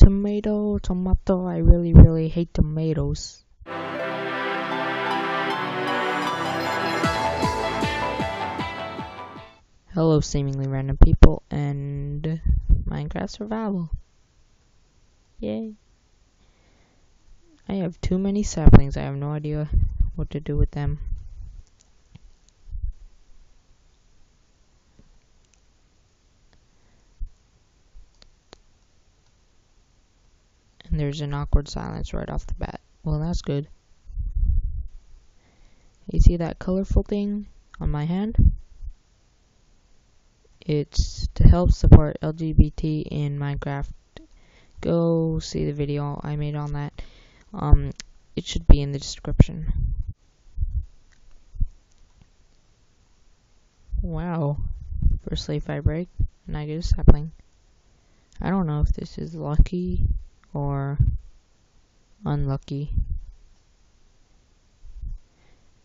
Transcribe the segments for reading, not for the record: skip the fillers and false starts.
Tomato, I really hate tomatoes. Hello seemingly random people and Minecraft survival. Yay. I have too many saplings, I have no idea what to do with them. And there's an awkward silence right off the bat. Well, that's good. You see that colorful thing on my hand? It's to help support LGBT in Minecraft. Go see the video I made on that. It should be in the description. Wow. First leaf I break, and I get a sapling. I don't know if this is lucky or unlucky.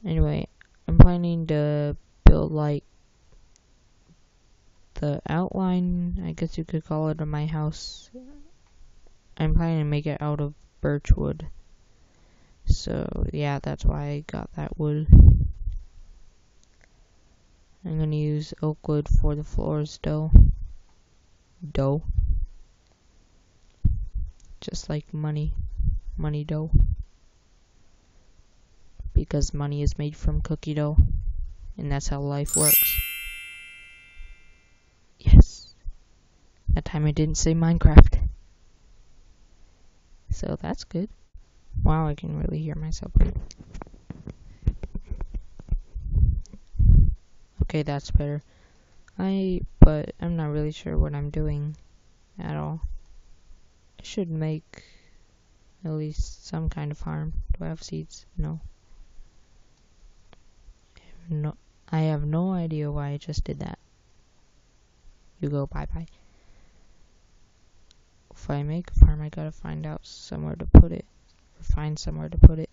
Anyway, I'm planning to build like the outline, I guess you could call it, of my house. I'm planning to make it out of birch wood. So yeah, that's why I got that wood. I'm gonna use oak wood for the floors though. Dough. Just like money dough, because money is made from cookie dough, and that's how life works. Yes, that time I didn't say Minecraft, so that's good. Wow, I can really hear myself. Okay, that's better. But I'm not really sure what I'm doing at all. Should make at least some kind of harm. Do I have seeds? No. I have no idea why I just did that. You go bye-bye. If I make a farm, I gotta find out somewhere to put it. Or find somewhere to put it.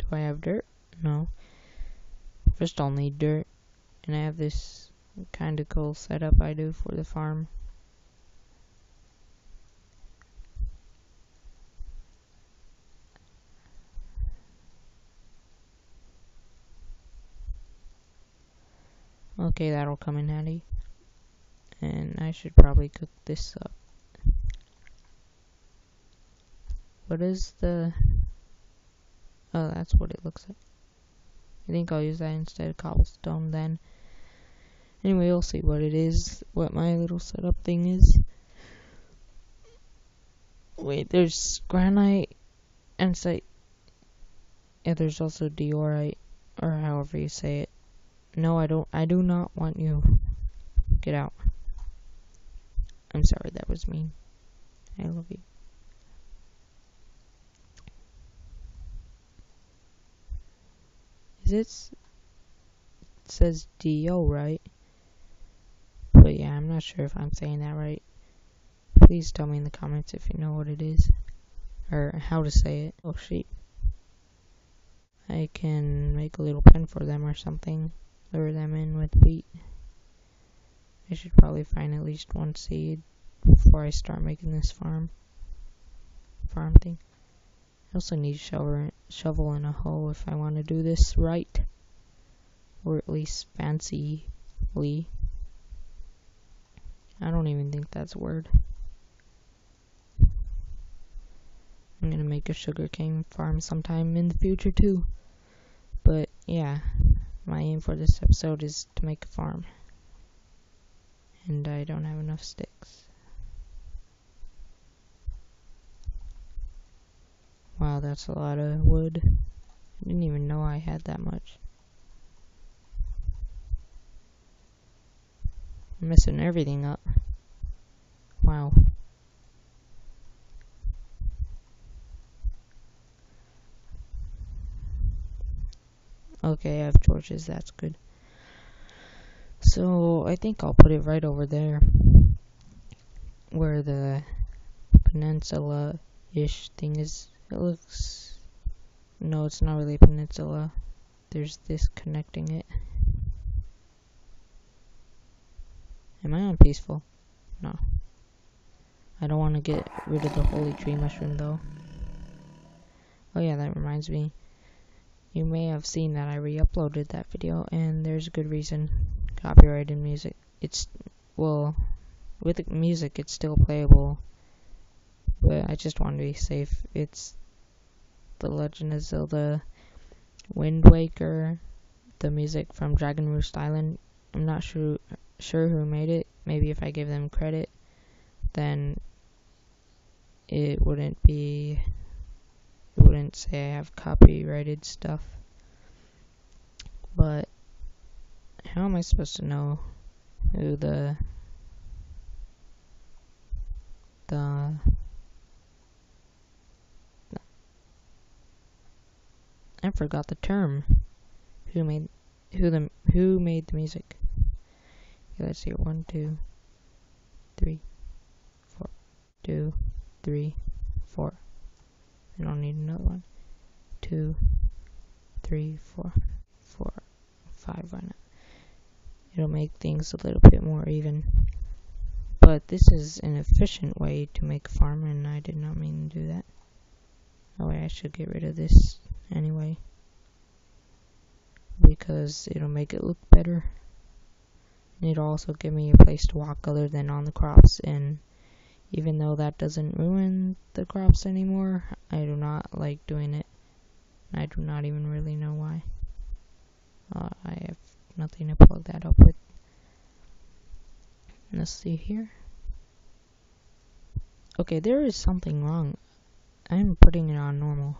Do I have dirt? No. First I'll need dirt. And I have this kind of cool setup I do for the farm. Okay, that'll come in handy. And I should probably cook this up. What is the... Oh, that's what it looks like. I think I'll use that instead of cobblestone then. Anyway, we'll see what it is, what my little setup thing is. Wait, there's granite and site. Yeah, there's also diorite, or however you say it. No, I do not want you. Get out. I'm sorry, that was mean. I love you. Is this, it says DO, right? But yeah, I'm not sure if I'm saying that right. Please tell me in the comments if you know what it is. Or how to say it. Oh, sheep. I can make a little pen for them or something. Lure them in with wheat. I should probably find at least one seed before I start making this farm thing. I also need a shovel and a hoe if I want to do this right. Or at least fancyly. I don't even think that's a word. I'm gonna make a sugarcane farm sometime in the future too. But yeah, my aim for this episode is to make a farm. And I don't have enough sticks. Wow, that's a lot of wood. I didn't even know I had that much. Messing everything up. Wow. Okay, I have torches, that's good. So I think I'll put it right over there where the peninsula-ish thing is. It looks, no, it's not really a peninsula. There's this connecting it. Am I on peaceful? No. I don't want to get rid of the holy tree mushroom though. Oh yeah, that reminds me. You may have seen that I re-uploaded that video, and there's a good reason. Copyrighted music. It's, well, with the music it's still playable, but I just want to be safe. It's The Legend of Zelda, Wind Waker, the music from Dragon Roost Island. I'm not sure who made it. Maybe if I give them credit, then it wouldn't say I have copyrighted stuff. But how am I supposed to know who the I forgot the term. Who made the music? Okay, let's see. 1, 2, 3, 4. 2, 3, 4. I don't need another one. 2, 3, 4, 4, 5. Why not? It'll make things a little bit more even. But this is an efficient way to make a farm, and I did not mean to do that. Oh wait, I should get rid of this anyway, because it'll make it look better. And it'll also give me a place to walk other than on the crops, and even though that doesn't ruin the crops anymore, I do not like doing it. I do not even really know why. I have nothing to plug that up with. Let's see here. Okay, there is something wrong. I'm putting it on normal.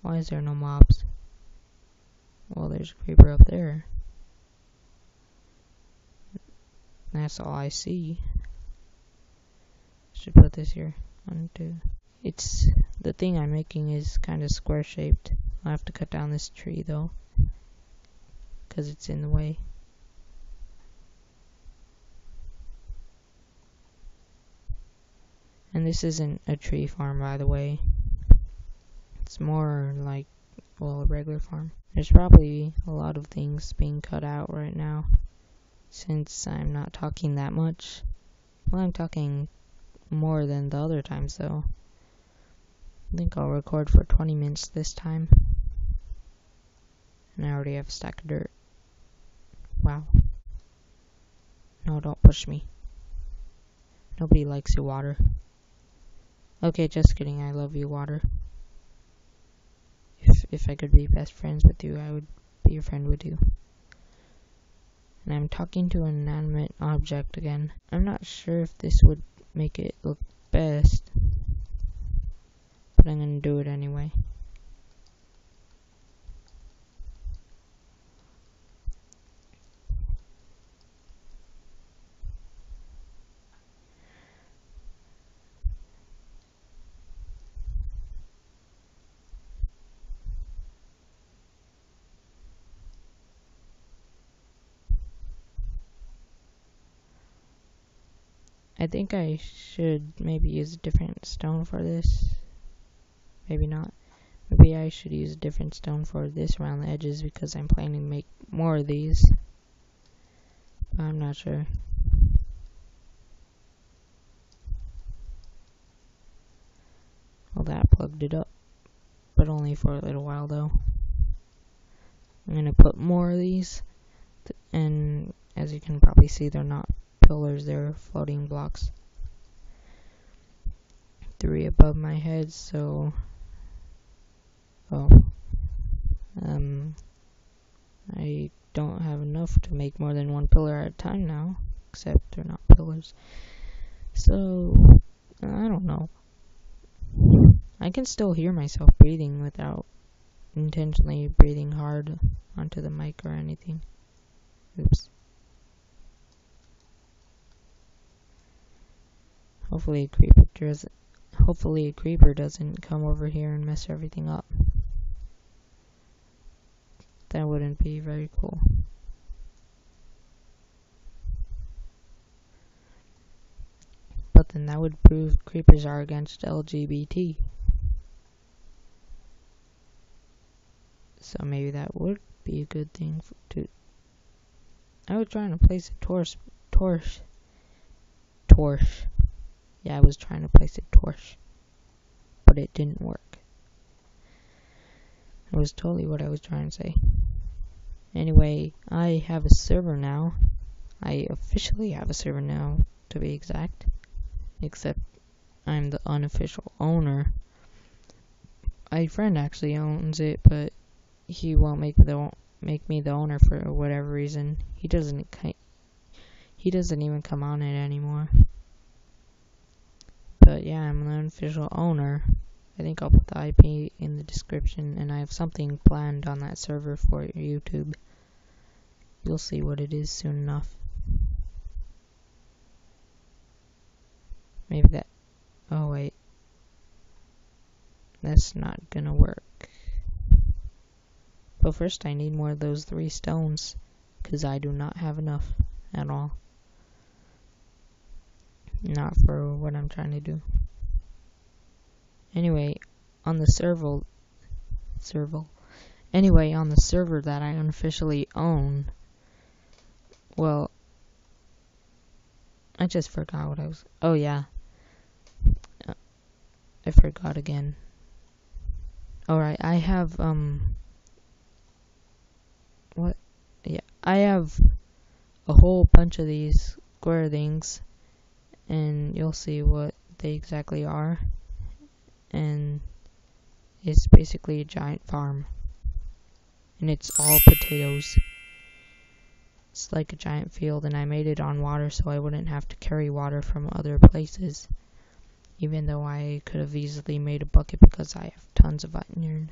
Why is there no mobs? Well, there's a creeper up there. That's all I see. Should put this here. 1, 2. It's the thing I'm making is kind of square shaped. I'll have to cut down this tree though, because it's in the way. And this isn't a tree farm, by the way. It's more like, well, a regular farm. There's probably a lot of things being cut out right now, since I'm not talking that much. Well, I'm talking more than the other times though. I think I'll record for 20 minutes this time. And I already have a stack of dirt. Wow. No, don't push me. Nobody likes you, water. Okay, just kidding. I love you, water. If I could be best friends with you, I would be a friend with you. And I'm talking to an inanimate object again. I'm not sure if this would make it look best, but I'm gonna do it anyway. I think I should maybe use a different stone for this. Maybe not. Maybe I should use a different stone for this around the edges, because I'm planning to make more of these. But I'm not sure. Well, that plugged it up. But only for a little while though. I'm gonna put more of these. And as you can probably see, they're not pillars, they're floating blocks. 3 above my head, so I don't have enough to make more than one pillar at a time now, except they're not pillars. So I don't know. I can still hear myself breathing without intentionally breathing hard onto the mic or anything. Oops. Hopefully a creeper doesn't come over here and mess everything up. That wouldn't be very cool. But then that would prove creepers are against LGBT. So maybe that would be a good thing to I was trying to place a torch. Yeah, I was trying to place a torch, but it didn't work. It was totally what I was trying to say. Anyway, I have a server now. I officially have a server now, to be exact. Except I'm the unofficial owner. A friend actually owns it, but he won't make me the owner for whatever reason. He doesn't even come on it anymore. But yeah, I'm the unofficial owner. I think I'll put the IP in the description, and I have something planned on that server for YouTube. You'll see what it is soon enough. Maybe that... oh wait. That's not gonna work. But first I need more of those 3 stones, because I do not have enough at all. Not for what I'm trying to do. Anyway, on the server that I unofficially own, well, I just forgot what I was, oh yeah, I forgot again. Alright, I have, I have a whole bunch of these square things, and you'll see what they exactly are. And it's basically a giant farm, and it's all potatoes. It's like a giant field, and I made it on water so I wouldn't have to carry water from other places, even though I could have easily made a bucket because I have tons of iron.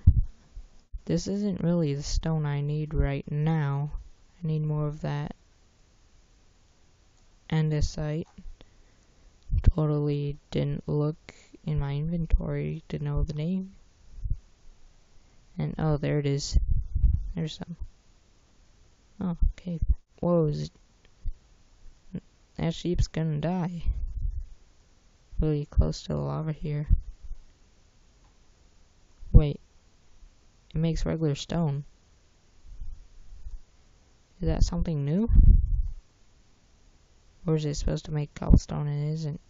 This isn't really the stone I need right now. I need more of that andesite. Totally didn't look in my inventory to know the name. And oh, there it is. There's some. Oh, okay. Whoa, is it? That sheep's gonna die. Really close to the lava here. Wait. It makes regular stone. Is that something new? Or is it supposed to make cobblestone and it isn't?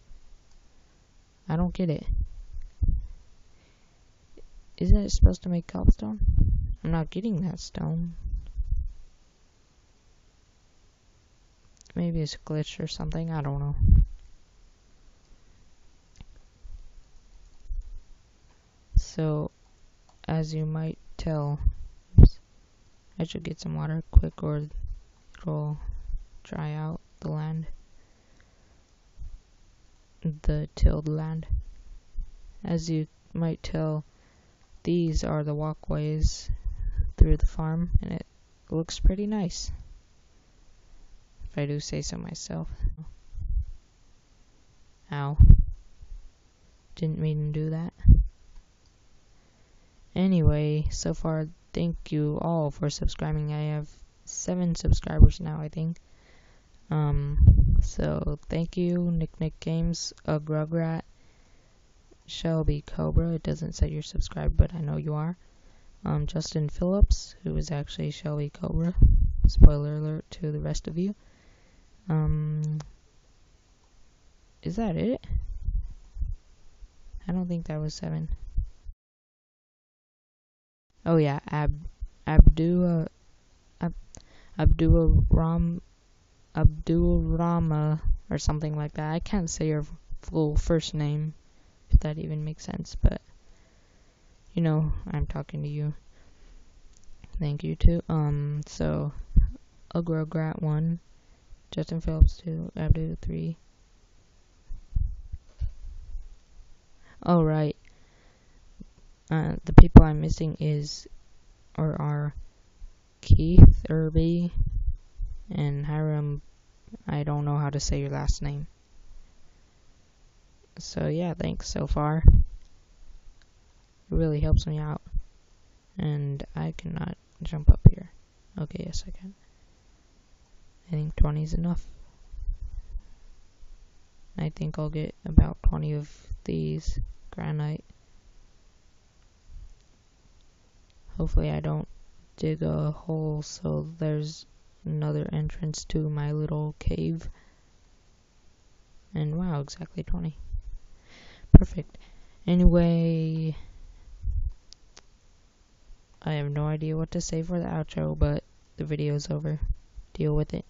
I don't get it. Isn't it supposed to make cobblestone? I'm not getting that stone. Maybe it's a glitch or something, I don't know. So, as you might tell, oops, I should get some water quick or it'll dry out the land. The tilled land. As you might tell, these are the walkways through the farm, and it looks pretty nice, if I do say so myself. Ow. Didn't mean to do that. Anyway, so far, thank you all for subscribing. I have 7 subscribers now, I think. So thank you, NickNickGames, Ugrugrat, Shelby Cobra. It doesn't say you're subscribed, but I know you are. Justin Phillips, who is actually Shelby Cobra. Spoiler alert to the rest of you. Is that it? I don't think that was 7. Oh yeah, Abdul Rahma, or something like that. I can't say her full first name, if that even makes sense, but you know, I'm talking to you. Thank you too. So Ugrugrat 1, Justin Phillips 2, Abdul 3. Alright. The people I'm missing are Keith Irby and Hiram. I don't know how to say your last name. So yeah, thanks so far. It really helps me out. And I cannot jump up here. Okay, yes I can. I think 20 is enough. I think I'll get about 20 of these granite. Hopefully I don't dig a hole so there's another entrance to my little cave. And wow, exactly 20. Perfect. Anyway, I have no idea what to say for the outro, but the video's over. Deal with it.